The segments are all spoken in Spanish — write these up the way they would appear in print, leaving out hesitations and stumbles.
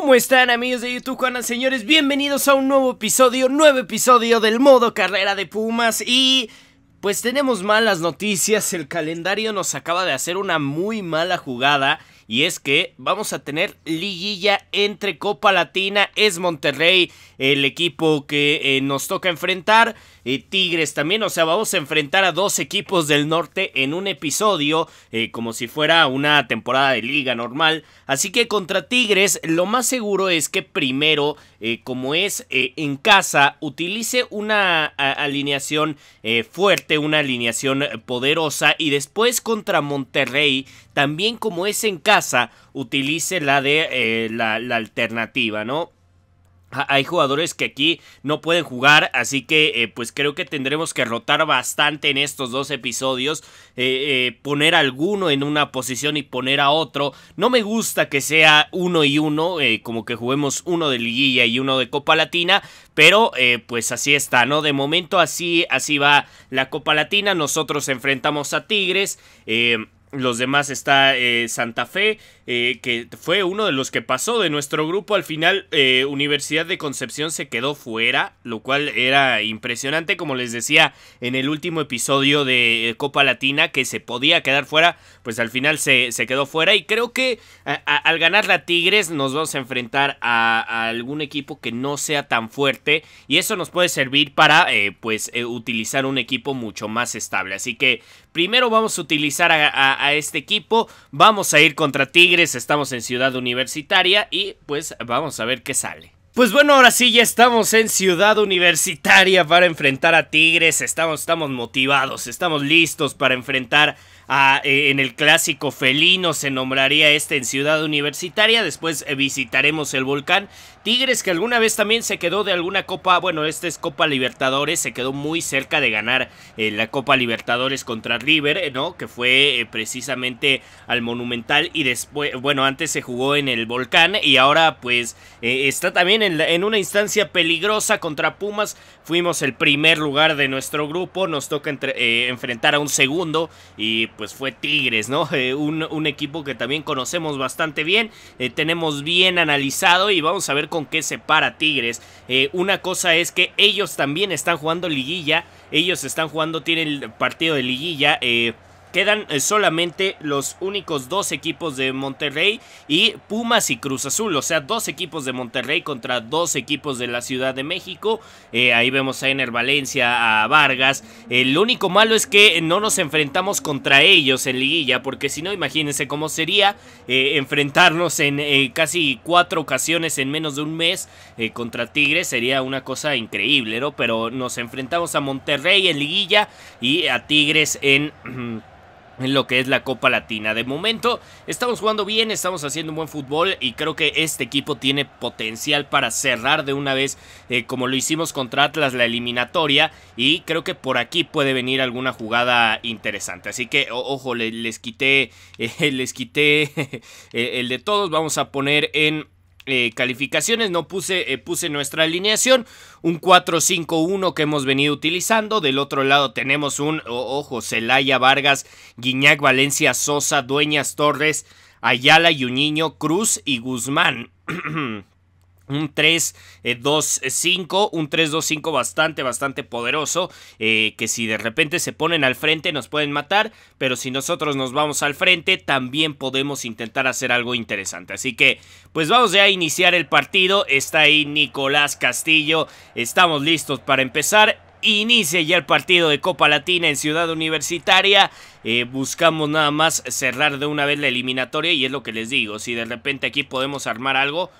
¿Cómo están, amigos de YouTube? Juanas, señores, bienvenidos a un nuevo episodio del modo carrera de Pumas. Y pues tenemos malas noticias, el calendario nos acaba de hacer una muy mala jugada. Y es que vamos a tener liguilla entre Copa Latina, es Monterrey el equipo que nos toca enfrentar, Tigres también, o sea, vamos a enfrentar a dos equipos del norte en un episodio, como si fuera una temporada de liga normal. Así que contra Tigres lo más seguro es que primero, como es en casa, utilice una alineación fuerte, una alineación poderosa, y después contra Monterrey, también como es en casa, utilice la de la alternativa, ¿no? Hay jugadores que aquí no pueden jugar, así que pues creo que tendremos que rotar bastante en estos dos episodios, poner alguno en una posición y poner a otro. No me gusta que sea uno y uno, como que juguemos uno de liguilla y uno de Copa Latina, pero pues así está, ¿no? De momento así va la Copa Latina, nosotros enfrentamos a Tigres, los demás está Santa Fe, que fue uno de los que pasó de nuestro grupo. Al final Universidad de Concepción se quedó fuera, lo cual era impresionante, como les decía en el último episodio de Copa Latina, que se podía quedar fuera, pues al final se quedó fuera. Y creo que al ganar la Tigres nos vamos a enfrentar a algún equipo que no sea tan fuerte, y eso nos puede servir para pues utilizar un equipo mucho más estable. Así que primero vamos a utilizar a este equipo, vamos a ir contra Tigres, estamos en Ciudad Universitaria y pues vamos a ver qué sale. Pues bueno, ahora sí ya estamos en Ciudad Universitaria para enfrentar a Tigres, estamos motivados, estamos listos para enfrentar en el clásico felino se nombraría este en Ciudad Universitaria. Después visitaremos el Volcán. Tigres, que alguna vez también se quedó de alguna copa, bueno, esta es Copa Libertadores, se quedó muy cerca de ganar la Copa Libertadores contra River, ¿no? Que fue precisamente al Monumental, y después, bueno, antes se jugó en el Volcán, y ahora pues está también en una instancia peligrosa contra Pumas. Fuimos el primer lugar de nuestro grupo, nos toca enfrentar a un segundo, y pues fue Tigres, ¿no? Un equipo que también conocemos bastante bien, tenemos bien analizado, y vamos a ver con qué se para Tigres. Una cosa es que ellos también están jugando liguilla, tienen el partido de liguilla, quedan solamente los únicos dos equipos de Monterrey y Pumas y Cruz Azul, o sea, dos equipos de Monterrey contra dos equipos de la Ciudad de México. Ahí vemos a Ener Valencia, a Vargas. Lo único malo es que no nos enfrentamos contra ellos en liguilla, porque si no, imagínense cómo sería enfrentarnos en casi 4 ocasiones en menos de un mes contra Tigres, sería una cosa increíble, ¿no? Pero nos enfrentamos a Monterrey en liguilla y a Tigres en lo que es la Copa Latina. De momento estamos jugando bien, estamos haciendo un buen fútbol, y creo que este equipo tiene potencial para cerrar de una vez, como lo hicimos contra Atlas, la eliminatoria, y creo que por aquí puede venir alguna jugada interesante. Así que ojo, les quité el de todos. Vamos a poner en calificaciones, no puse nuestra alineación, un 4-5-1 que hemos venido utilizando. Del otro lado tenemos un, ojo, Celaya, Vargas, Gignac, Valencia, Sosa, Dueñas, Torres, Ayala, Yuñiño, Cruz y Guzmán. Un 3-2-5, un 3-2-5 bastante poderoso, que si de repente se ponen al frente nos pueden matar, pero si nosotros nos vamos al frente también podemos intentar hacer algo interesante. Así que pues vamos ya a iniciar el partido. Está ahí Nicolás Castillo, estamos listos para empezar. Inicia ya el partido de Copa Latina en Ciudad Universitaria. Buscamos nada más cerrar de una vez la eliminatoria, y es lo que les digo, si de repente aquí podemos armar algo,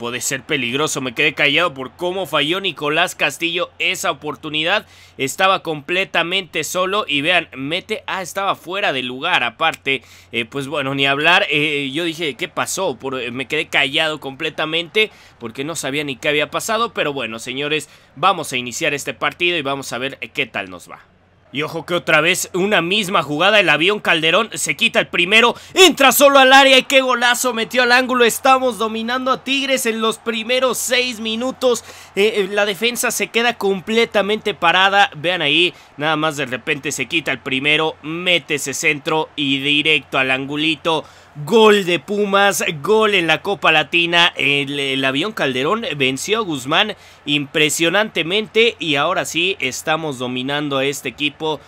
puede ser peligroso. Me quedé callado por cómo falló Nicolás Castillo esa oportunidad. Estaba completamente solo y vean, mete... Ah, estaba fuera de lugar aparte. Pues bueno, ni hablar. Yo dije, ¿qué pasó? Me quedé callado completamente porque no sabía ni qué había pasado. Pero bueno, señores, vamos a iniciar este partido y vamos a ver qué tal nos va. Y ojo que otra vez una misma jugada, el avión Calderón se quita el primero, entra solo al área y qué golazo metió al ángulo. Estamos dominando a Tigres en los primeros 6 minutos, la defensa se queda completamente parada, vean ahí, nada más de repente se quita el primero, mete ese centro y directo al angulito. Gol de Pumas, gol en la Copa Latina, el avión Calderón venció a Guzmán impresionantemente y ahora sí estamos dominando a este equipo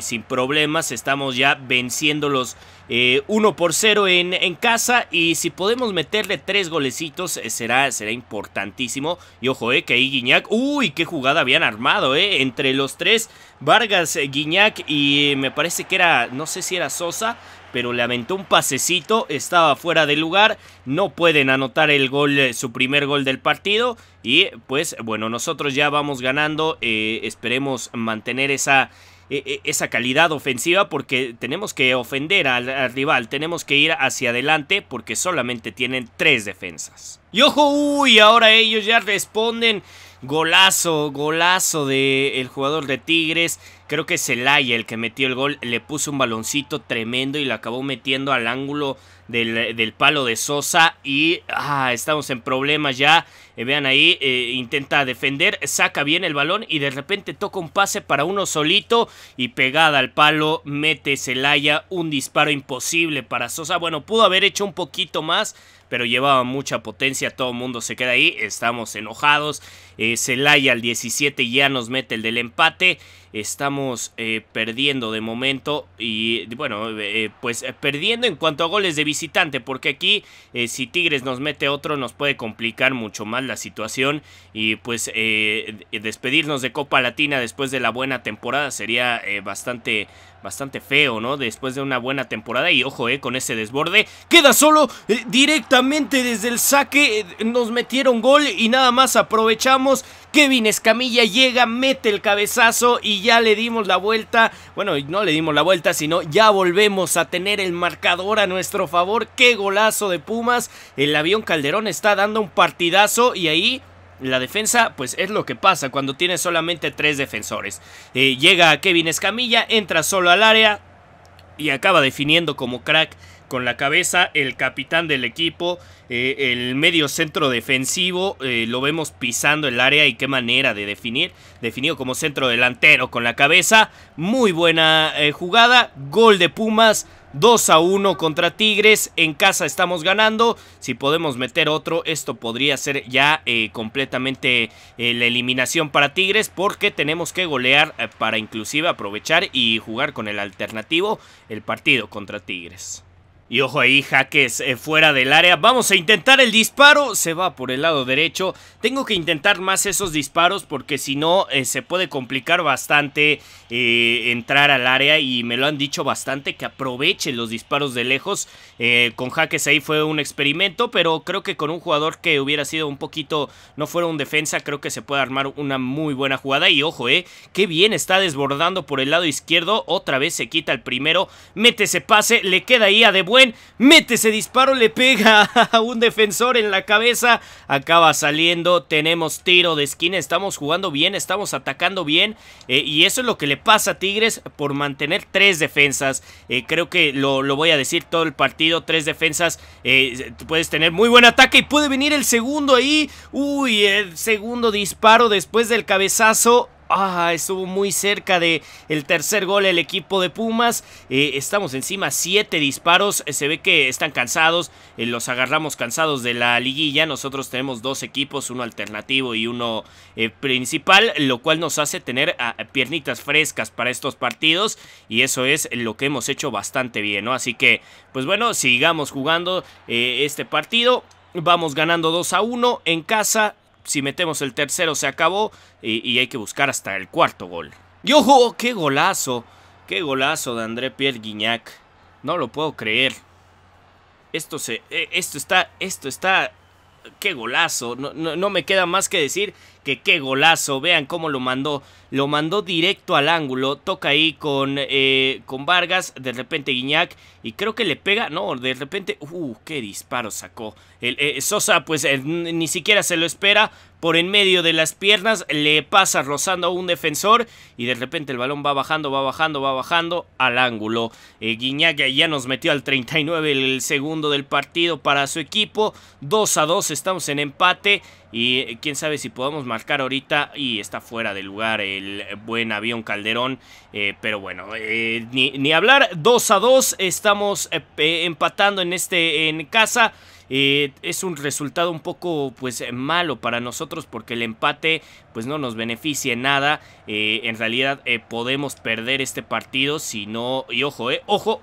sin problemas, estamos ya venciéndolos 1-0 en casa, y si podemos meterle 3 golecitos será importantísimo. Y ojo, que ahí Gignac, uy, qué jugada habían armado, entre los 3, Vargas, Gignac y me parece que era, no sé si era Sosa, pero le aventó un pasecito, estaba fuera de lugar, no pueden anotar el gol, su primer gol del partido. Y pues bueno, nosotros ya vamos ganando, esperemos mantener esa calidad ofensiva, porque tenemos que ofender al rival, tenemos que ir hacia adelante, porque solamente tienen 3 defensas. Y ojo, uy, ahora ellos ya responden. Golazo, golazo del jugador de Tigres. Creo que Celaya el que metió el gol. Le puso un baloncito tremendo y lo acabó metiendo al ángulo del palo de Sosa. Y estamos en problemas ya. Vean ahí, intenta defender, saca bien el balón y de repente toca un pase para uno solito y pegada al palo mete Celaya, un disparo imposible para Sosa. Bueno, pudo haber hecho un poquito más, pero llevaba mucha potencia, todo el mundo se queda ahí, estamos enojados. Celaya al 17 ya nos mete el del empate, estamos perdiendo de momento y bueno, pues perdiendo en cuanto a goles de visitante, porque aquí si Tigres nos mete otro nos puede complicar mucho más la situación y pues despedirnos de Copa Latina después de la buena temporada sería bastante feo, ¿no? Después de una buena temporada. Y ojo, con ese desborde queda solo, directamente desde el saque nos metieron gol y nada más aprovechamos. Kevin Escamilla llega, mete el cabezazo y ya le dimos la vuelta. Bueno, no le dimos la vuelta, sino ya volvemos a tener el marcador a nuestro favor. ¡Qué golazo de Pumas! El avión Calderón está dando un partidazo y ahí la defensa, pues es lo que pasa cuando tiene solamente 3 defensores. Llega Kevin Escamilla, entra solo al área y acaba definiendo como crack con la cabeza, el capitán del equipo. El medio centro defensivo, lo vemos pisando el área y qué manera de definir, definido como centro delantero con la cabeza. Muy buena jugada, gol de Pumas, 2-1 contra Tigres, en casa estamos ganando. Si podemos meter otro, esto podría ser ya completamente la eliminación para Tigres, porque tenemos que golear para inclusive aprovechar y jugar con el alternativo el partido contra Tigres. Y ojo ahí, Jaques fuera del área. Vamos a intentar el disparo. Se va por el lado derecho. Tengo que intentar más esos disparos, porque si no se puede complicar bastante entrar al área. Y me lo han dicho bastante, que aproveche los disparos de lejos. Con Jaques ahí fue un experimento, pero creo que con un jugador que hubiera sido un poquito, no fuera un defensa, creo que se puede armar una muy buena jugada. Y ojo, qué bien está desbordando por el lado izquierdo. Otra vez se quita el primero, mete ese pase, le queda ahí a de vuelta. Mete ese disparo, le pega a un defensor en la cabeza, acaba saliendo. Tenemos tiro de esquina, estamos jugando bien, estamos atacando bien, y eso es lo que le pasa a Tigres por mantener 3 defensas. Creo que lo voy a decir todo el partido, 3 defensas, puedes tener muy buen ataque y puede venir el segundo ahí. Uy, el segundo disparo después del cabezazo. Estuvo muy cerca de el tercer gol el equipo de Pumas. Estamos encima, 7 disparos. Se ve que están cansados. Los agarramos cansados de la liguilla. Nosotros tenemos 2 equipos, uno alternativo y uno principal, lo cual nos hace tener piernitas frescas para estos partidos. Y eso es lo que hemos hecho bastante bien, ¿no? Así que, pues bueno, sigamos jugando este partido. Vamos ganando 2-1 en casa. Si metemos el tercero se acabó y hay que buscar hasta el cuarto gol. ¡Y ojo! ¡Qué golazo! ¡Qué golazo de André Pierre Gignac! No lo puedo creer. Esto está... ¡Qué golazo! No me queda más que decir que qué golazo. Vean cómo lo mandó. Lo mandó directo al ángulo. Toca ahí con Vargas. De repente Gignac. Y creo que le pega. No, de repente. ¡Qué disparo sacó! Sosa pues ni siquiera se lo espera. Por en medio de las piernas. Le pasa rozando a un defensor. Y de repente el balón va bajando al ángulo. Gignac ya nos metió al 39 el segundo del partido para su equipo. 2-2. Estamos en empate. Y quién sabe si podamos marcar ahorita. Y está fuera de lugar el buen avión Calderón. Pero bueno, ni hablar. 2-2. Estamos empatando en casa. Es un resultado un poco pues malo para nosotros, porque el empate pues no nos beneficia en nada. En realidad podemos perder este partido si no. Y ojo, ojo.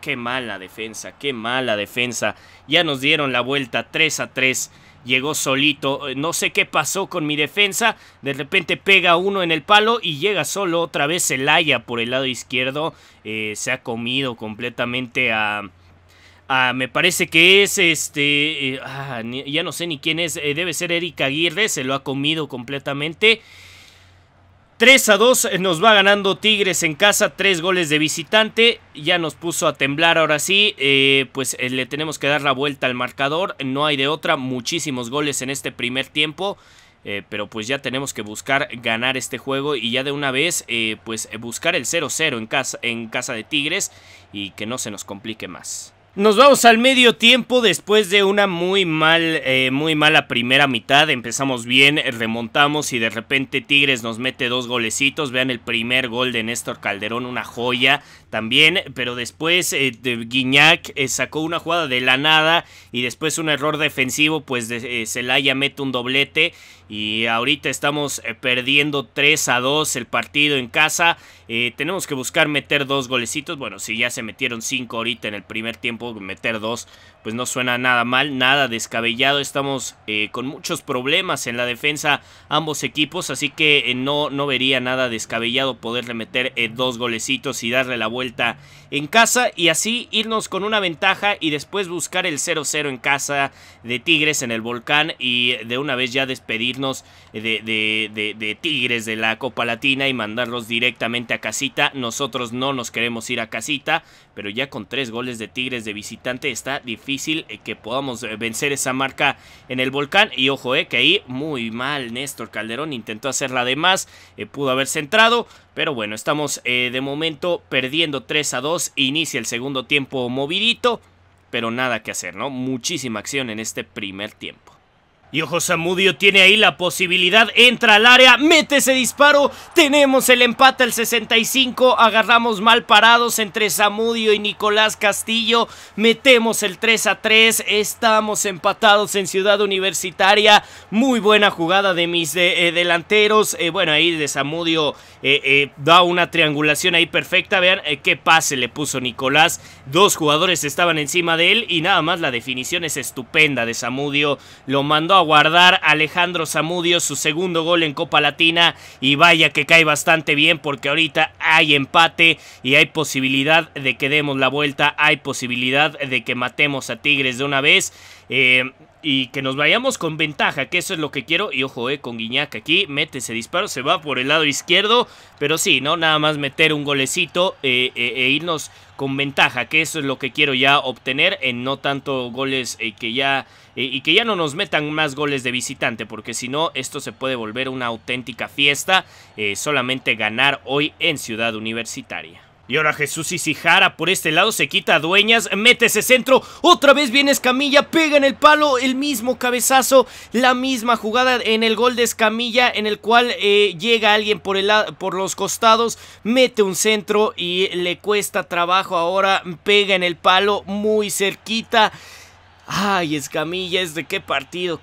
Qué mala defensa, qué mala defensa. Ya nos dieron la vuelta 3-3. Llegó solito, no sé qué pasó con mi defensa. De repente pega uno en el palo y llega solo otra vez Celaya por el lado izquierdo. Se ha comido completamente me parece que es ya no sé ni quién es. Debe ser Eric Aguirre, se lo ha comido completamente. 3-2 nos va ganando Tigres en casa, 3 goles de visitante, ya nos puso a temblar ahora sí, pues le tenemos que dar la vuelta al marcador, no hay de otra, muchísimos goles en este primer tiempo, pero pues ya tenemos que buscar ganar este juego y ya de una vez pues buscar el 0-0 en casa de Tigres y que no se nos complique más. Nos vamos al medio tiempo después de una muy mala primera mitad. Empezamos bien, remontamos y de repente Tigres nos mete 2 golecitos. Vean el primer gol de Néstor Calderón, una joya también. Pero después Gignac sacó una jugada de la nada y después un error defensivo. Pues Celaya mete un doblete y ahorita estamos perdiendo 3-2 el partido en casa. Tenemos que buscar meter 2 golecitos. Bueno, si ya se metieron 5 ahorita en el primer tiempo, meter 2 pues no suena nada mal, nada descabellado. Estamos con muchos problemas en la defensa ambos equipos, así que no vería nada descabellado poderle meter 2 golecitos y darle la vuelta en casa y así irnos con una ventaja y después buscar el 0-0 en casa de Tigres en el Volcán y de una vez ya despedirnos de Tigres de la Copa Latina y mandarlos directamente a casita. Nosotros no nos queremos ir a casita, pero ya con 3 goles de Tigres de visitante está difícil que podamos vencer esa marca en el Volcán. Y ojo, que ahí muy mal Néstor Calderón intentó hacerla de más, pudo haber centrado, pero bueno, estamos de momento perdiendo 3-2, inicia el segundo tiempo movidito, pero nada que hacer, ¿no? Muchísima acción en este primer tiempo. Y ojo, Zamudio tiene ahí la posibilidad, entra al área, mete ese disparo, tenemos el empate al 65, agarramos mal parados entre Zamudio y Nicolás Castillo, metemos el 3-3, estamos empatados en Ciudad Universitaria, muy buena jugada de mis delanteros, bueno, ahí de Zamudio da una triangulación ahí perfecta, vean qué pase le puso Nicolás, 2 jugadores estaban encima de él y nada más la definición es estupenda de Zamudio, lo mandó a guardar Alejandro Zamudio, su segundo gol en Copa Latina y vaya que cae bastante bien porque ahorita hay empate y hay posibilidad de que demos la vuelta, hay posibilidad de que matemos a Tigres de una vez y que nos vayamos con ventaja, que eso es lo que quiero. Y ojo, con Gignac aquí, mete ese disparo, se va por el lado izquierdo, pero sí, ¿no? Nada más meter un golecito e irnos con ventaja, que eso es lo que quiero ya obtener, en no tanto goles y que ya no nos metan más goles de visitante, porque si no, esto se puede volver una auténtica fiesta, solamente ganar hoy en Ciudad Universitaria. Y ahora Jesús Isijara por este lado se quita a Dueñas, mete ese centro, otra vez viene Escamilla, pega en el palo, el mismo cabezazo, la misma jugada en el gol de Escamilla en el cual llega alguien por los costados, mete un centro y le cuesta trabajo ahora, pega en el palo muy cerquita. Ay, Escamilla, es de qué partido,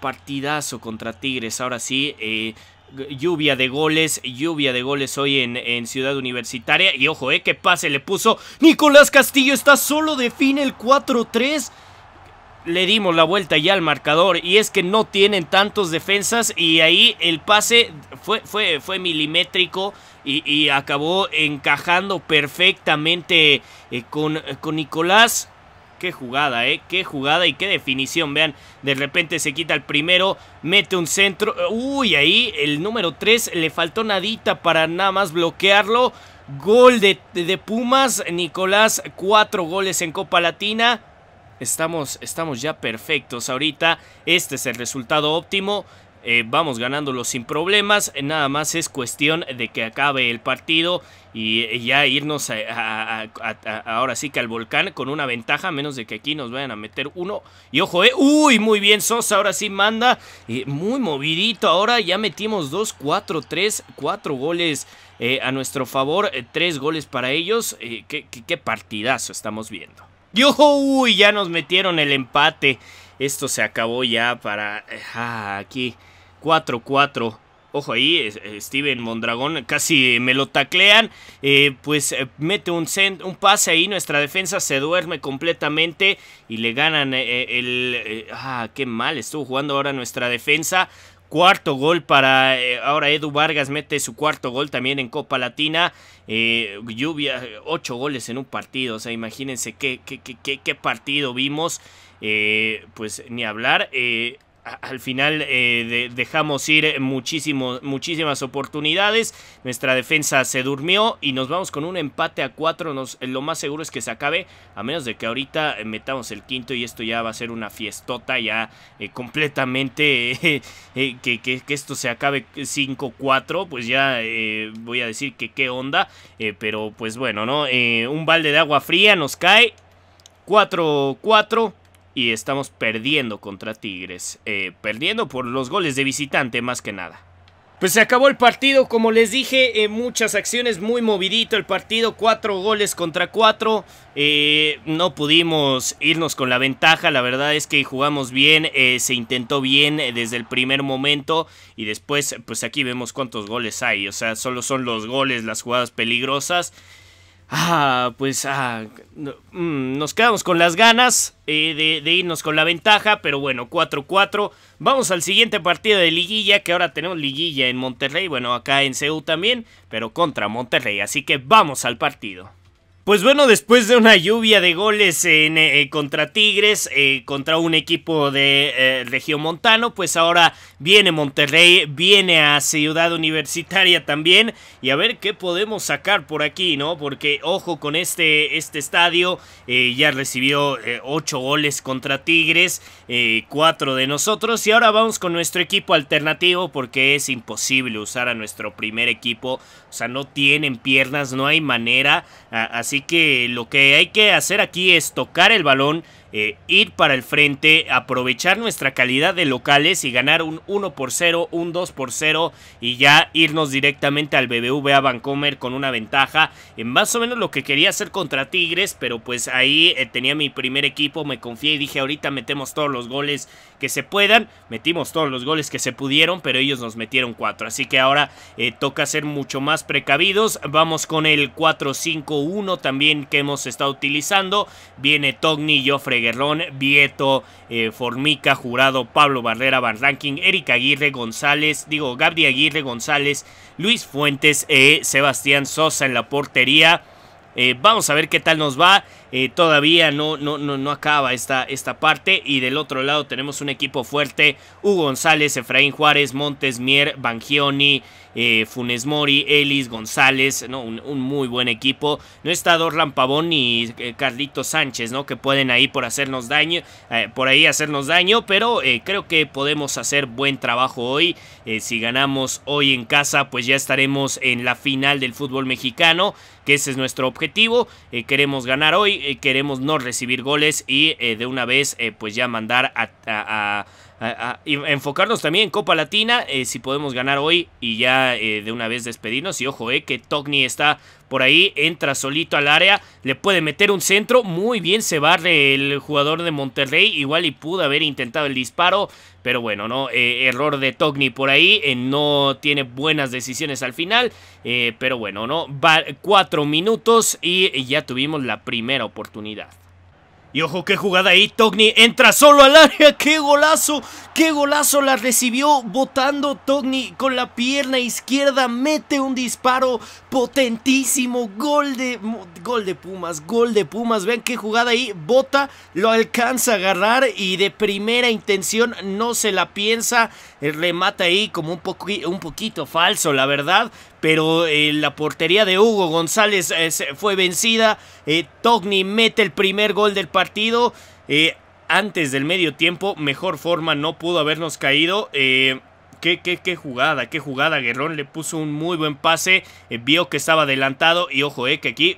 partidazo contra Tigres, ahora sí, lluvia de goles hoy en Ciudad Universitaria. Y ojo, qué pase le puso Nicolás Castillo, está solo, define el 4-3. Le dimos la vuelta ya al marcador y es que no tienen tantos defensas y ahí el pase fue milimétrico y acabó encajando perfectamente con Nicolás. Qué jugada, qué jugada y qué definición, vean, de repente se quita el primero, mete un centro, uy, ahí el número 3 le faltó nadita para nada más bloquearlo, gol de Pumas, Nicolás, 4 goles en Copa Latina, estamos ya perfectos ahorita, este es el resultado óptimo. vamos ganándolo sin problemas. Nada más es cuestión de que acabe el partido y ya irnos ahora sí que al Volcán con una ventaja, a menos de que aquí nos vayan a meter uno. Y ojo, uy, muy bien Sosa, ahora sí manda, muy movidito. Ahora ya metimos 2, 4, 3, 4 goles a nuestro favor, 3 goles para ellos. Qué partidazo estamos viendo. Y ojo, uy, ya nos metieron el empate. Esto se acabó ya para... aquí, 4-4. Ojo ahí, Steven Mondragón, casi me lo taclean. Pues mete un pase ahí, nuestra defensa se duerme completamente y le ganan qué mal estuvo jugando ahora nuestra defensa. Cuarto gol para... ahora Edu Vargas mete su cuarto gol también en Copa Latina. Lluvia, 8 goles en un partido. O sea, imagínense qué partido vimos. Pues ni hablar. Al final dejamos ir muchísimas oportunidades. Nuestra defensa se durmió y nos vamos con un empate a 4. Lo más seguro es que se acabe, a menos de que ahorita metamos el quinto y esto ya va a ser una fiestota ya completamente que esto se acabe 5-4. Pues ya voy a decir que qué onda, pero pues bueno, ¿no? Un balde de agua fría nos cae. 4-4. Y estamos perdiendo contra Tigres, perdiendo por los goles de visitante más que nada. Pues se acabó el partido, como les dije, muchas acciones, muy movidito el partido, 4 goles contra 4. No pudimos irnos con la ventaja, la verdad es que jugamos bien, se intentó bien desde el primer momento y después pues aquí vemos cuántos goles hay, o sea, solo son los goles, las jugadas peligrosas. Nos quedamos con las ganas de irnos con la ventaja, pero bueno, 4-4. Vamos al siguiente partido de Liguilla, que ahora tenemos Liguilla en Monterrey, bueno, acá en CU también, pero contra Monterrey, así que vamos al partido. Pues bueno, después de una lluvia de goles contra Tigres, contra un equipo de regiomontano, pues ahora viene Monterrey, viene a Ciudad Universitaria también, y a ver qué podemos sacar por aquí, ¿no? Porque, ojo, con este estadio ya recibió 8 goles contra Tigres, 4 de nosotros, y ahora vamos con nuestro equipo alternativo, porque es imposible usar a nuestro primer equipo, o sea, no tienen piernas, no hay manera, así que lo que hay que hacer aquí es tocar el balón, ir para el frente, aprovechar nuestra calidad de locales y ganar un 1-0, un 2-0 y ya irnos directamente al BBVA Bancomer con una ventaja, más o menos lo que quería hacer contra Tigres, pero pues ahí tenía mi primer equipo, me confié y dije ahorita metemos todos los goles que se puedan, metimos todos los goles que se pudieron, pero ellos nos metieron 4, así que ahora toca ser mucho más precavidos. Vamos con el 4-5-1 también que hemos estado utilizando, viene Togni, Joffre, Guerrón, Vieto, Formica, Jurado, Pablo Barrera, Van Ranking, Eric Aguirre, Gabri Aguirre, González, Luis Fuentes, Sebastián Sosa en la portería. Vamos a ver qué tal nos va. Todavía no acaba esta parte. Y del otro lado tenemos un equipo fuerte. Hugo González, Efraín Juárez, Montes, Mier, Bangioni, Funes Mori, Ellis González, ¿no? Un muy buen equipo. No está Dorlan Pavón ni Carlito Sánchez, ¿no? Que pueden ahí hacernos daño, pero creo que podemos hacer buen trabajo hoy. Si ganamos hoy en casa, pues ya estaremos en la final del fútbol mexicano, que ese es nuestro objetivo. Queremos ganar hoy, queremos no recibir goles y de una vez pues ya mandar y enfocarnos también en Copa Latina, si podemos ganar hoy y ya de una vez despedirnos. Y ojo, que Togni está por ahí, entra solito al área, le puede meter un centro, muy bien se barre el jugador de Monterrey, igual y pudo haber intentado el disparo, pero bueno, no, error de Togni por ahí, no tiene buenas decisiones al final, pero bueno, no, va 4 minutos y ya tuvimos la primera oportunidad. Y ojo, qué jugada ahí, Togni entra solo al área, qué golazo la recibió botando Togni con la pierna izquierda, mete un disparo potentísimo, gol de Pumas, vean qué jugada ahí, bota, lo alcanza a agarrar y de primera intención no se la piensa, remata ahí como un poquito falso la verdad, pero la portería de Hugo González fue vencida. Togni mete el primer gol del partido antes del medio tiempo, mejor forma no pudo habernos caído. Qué jugada, Guerrón le puso un muy buen pase, vio que estaba adelantado y ojo, que aquí,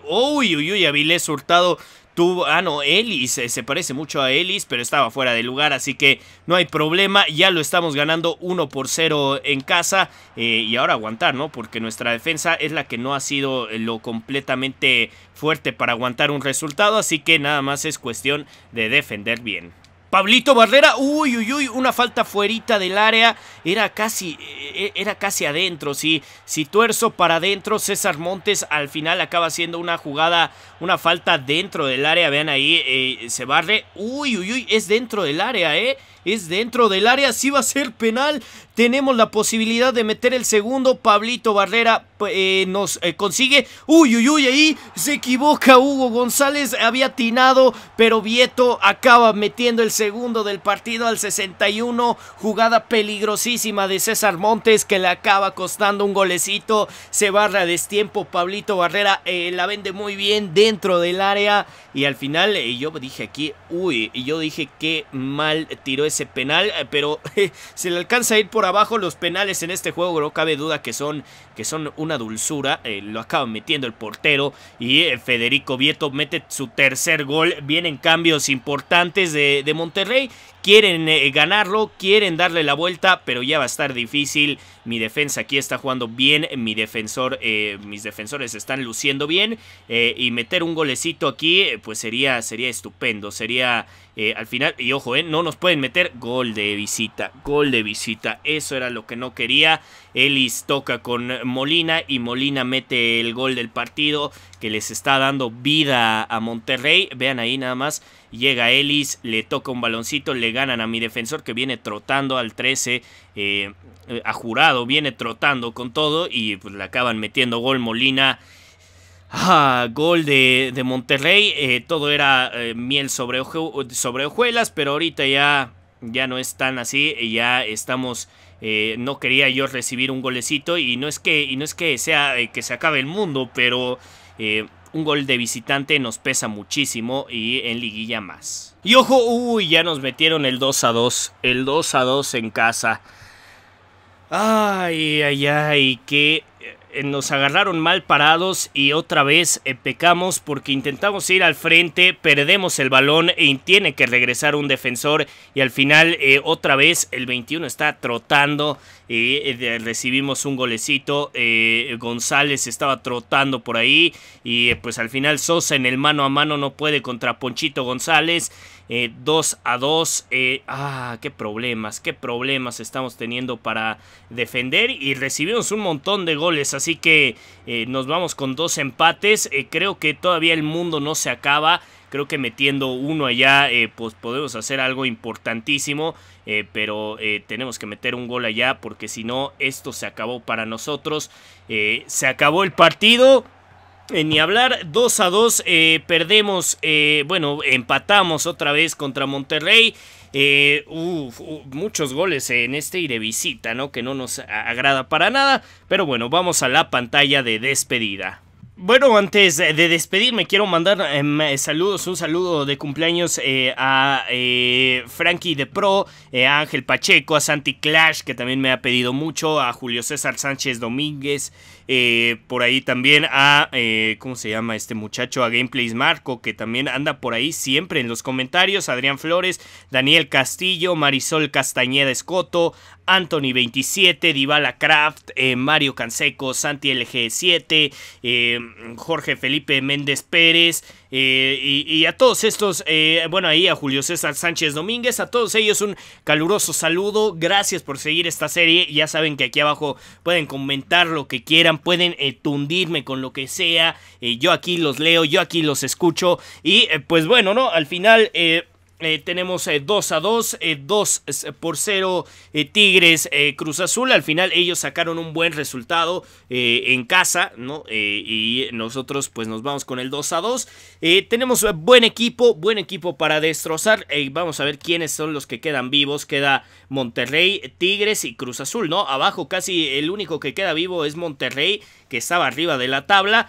Avilés Hurtado tuvo, Ellis, se parece mucho a Ellis, pero estaba fuera de lugar, así que no hay problema, ya lo estamos ganando 1-0 en casa, y ahora aguantar, ¿no? Porque nuestra defensa es la que no ha sido lo completamente fuerte para aguantar un resultado, así que nada más es cuestión de defender bien. Pablito Barrera, una falta fuerita del área, era casi adentro, si tuerzo para adentro, César Montes al final acaba haciendo una jugada, una falta dentro del área, vean ahí, se barre, es dentro del área, es dentro del área, sí va a ser penal, tenemos la posibilidad de meter el segundo, Pablito Barrera nos consigue, ahí se equivoca Hugo González, había atinado, pero Vieto acaba metiendo el segundo del partido al 61, jugada peligrosísima de César Montes que le acaba costando un golecito, se barra a destiempo, Pablito Barrera la vende muy bien dentro del área y al final yo dije aquí, qué mal tiró ese penal, pero se le alcanza a ir por abajo, los penales en este juego no cabe duda que son una dulzura, lo acaba metiendo el portero y Federico Vieto mete su tercer gol, vienen cambios importantes de Monterrey, quieren ganarlo, quieren darle la vuelta, pero ya va a estar difícil, mi defensa aquí está jugando bien, mis defensores están luciendo bien y meter un golecito aquí pues sería estupendo, sería al final, y ojo, no nos pueden meter gol de visita, eso era lo que no quería. Ellis toca con Molina y Molina mete el gol del partido que les está dando vida a Monterrey, vean ahí nada más, llega Ellis, le toca un baloncito, le ganan a mi defensor que viene trotando al 13, a Jurado viene trotando con todo y pues le acaban metiendo gol Molina. Gol de Monterrey, todo era miel sobre hojuelas, pero ahorita ya no es tan así, ya estamos... no quería yo recibir un golecito y no es que sea que se acabe el mundo, pero un gol de visitante nos pesa muchísimo y en liguilla más. Y ojo, ya nos metieron el 2-2, el 2-2 en casa. Ay, que nos agarraron mal parados y otra vez pecamos porque intentamos ir al frente, perdemos el balón y tiene que regresar un defensor y al final otra vez el 21 está trotando y recibimos un golecito, González estaba trotando por ahí y pues al final Sosa en el mano a mano no puede contra Ponchito González, 2-2, qué problemas estamos teniendo para defender y recibimos un montón de goles, así que nos vamos con 2 empates, creo que todavía el mundo no se acaba, creo que metiendo 1 allá pues podemos hacer algo importantísimo, pero tenemos que meter un gol allá porque si no esto se acabó para nosotros, se acabó el partido. Ni hablar, 2-2, perdemos, bueno, empatamos otra vez contra Monterrey, muchos goles en este y de visita, ¿no? Que no nos agrada para nada, pero bueno, vamos a la pantalla de despedida. Bueno, antes de despedirme quiero mandar saludos, un saludo de cumpleaños a Frankie de Pro, a Ángel Pacheco, a Santi Clash, que también me ha pedido mucho, a Julio César Sánchez Domínguez, por ahí también a, ¿cómo se llama este muchacho? A Gameplays Marco, que también anda por ahí siempre en los comentarios, Adrián Flores, Daniel Castillo, Marisol Castañeda Escoto, Anthony 27, Dybala Craft, Mario Canseco, Santi LG7, Jorge Felipe Méndez Pérez y a todos estos, bueno ahí a Julio César Sánchez Domínguez, a todos ellos un caluroso saludo, gracias por seguir esta serie, ya saben que aquí abajo pueden comentar lo que quieran, pueden tundirme con lo que sea, yo aquí los leo, yo aquí los escucho y pues bueno, ¿no? Al final... tenemos 2-2, 2-0 Tigres, Cruz Azul, al final ellos sacaron un buen resultado en casa, ¿no? Y nosotros pues nos vamos con el 2-2, tenemos buen equipo para destrozar, vamos a ver quiénes son los que quedan vivos, queda Monterrey, Tigres y Cruz Azul, ¿no? Abajo casi el único que queda vivo es Monterrey, que estaba arriba de la tabla,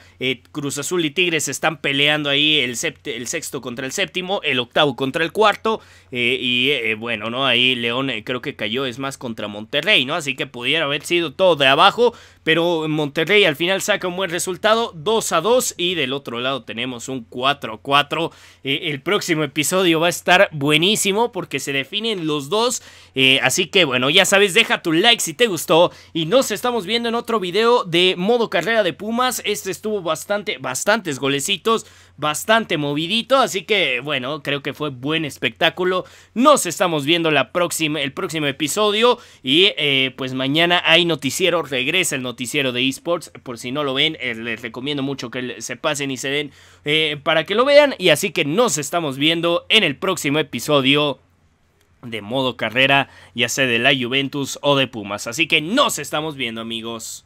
Cruz Azul y Tigres están peleando ahí el sexto contra el séptimo, el octavo contra el cuarto, cuarto. Bueno, ¿no? Ahí León creo que cayó, es más, contra Monterrey, ¿no? Así que pudiera haber sido todo de abajo, pero Monterrey al final saca un buen resultado, 2-2, y del otro lado tenemos un 4-4. El próximo episodio va a estar buenísimo porque se definen los dos, así que bueno, ya sabes, deja tu like si te gustó y nos estamos viendo en otro video de modo carrera de Pumas. Este estuvo bastantes golecitos, bastante movidito, así que bueno, creo que fue buen espectáculo. Nos estamos viendo el próximo episodio y pues mañana hay noticiero, regresa el noticiero de eSports, por si no lo ven, les recomiendo mucho que se pasen y se den para que lo vean, y así que nos estamos viendo en el próximo episodio de modo carrera, ya sea de la Juventus o de Pumas, así que nos estamos viendo, amigos.